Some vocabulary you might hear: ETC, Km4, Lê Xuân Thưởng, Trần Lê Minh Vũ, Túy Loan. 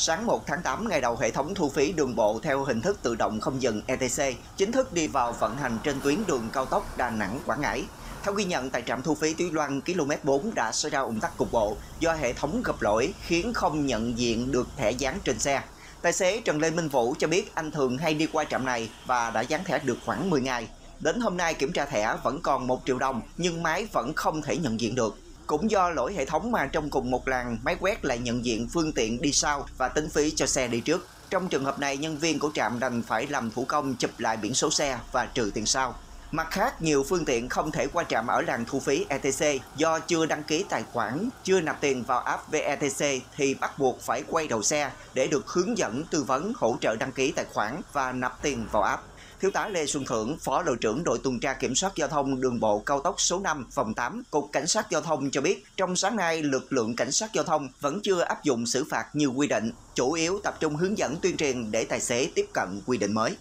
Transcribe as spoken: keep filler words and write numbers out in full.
Sáng một tháng tám, ngày đầu hệ thống thu phí đường bộ theo hình thức tự động không dừng E T C chính thức đi vào vận hành trên tuyến đường cao tốc Đà Nẵng-Quảng Ngãi. Theo ghi nhận, tại trạm thu phí Túy Loan, ki lô mét bốn đã xảy ra ùn tắc cục bộ do hệ thống gập lỗi khiến không nhận diện được thẻ dán trên xe. Tài xế Trần Lê Minh Vũ cho biết anh thường hay đi qua trạm này và đã dán thẻ được khoảng mười ngày. Đến hôm nay kiểm tra thẻ vẫn còn một triệu đồng nhưng máy vẫn không thể nhận diện được. Cũng do lỗi hệ thống mà trong cùng một làn, máy quét lại nhận diện phương tiện đi sau và tính phí cho xe đi trước. Trong trường hợp này, nhân viên của trạm đành phải làm thủ công chụp lại biển số xe và trừ tiền sau. Mặt khác, nhiều phương tiện không thể qua trạm ở làn thu phí E T C do chưa đăng ký tài khoản, chưa nạp tiền vào app vê e tê xê thì bắt buộc phải quay đầu xe để được hướng dẫn, tư vấn, hỗ trợ đăng ký tài khoản và nạp tiền vào app. Thiếu tá Lê Xuân Thưởng, Phó đội trưởng đội tuần tra kiểm soát giao thông đường bộ cao tốc số năm, phòng tám, Cục Cảnh sát Giao thông cho biết, trong sáng nay, lực lượng Cảnh sát Giao thông vẫn chưa áp dụng xử phạt như quy định, chủ yếu tập trung hướng dẫn tuyên truyền để tài xế tiếp cận quy định mới.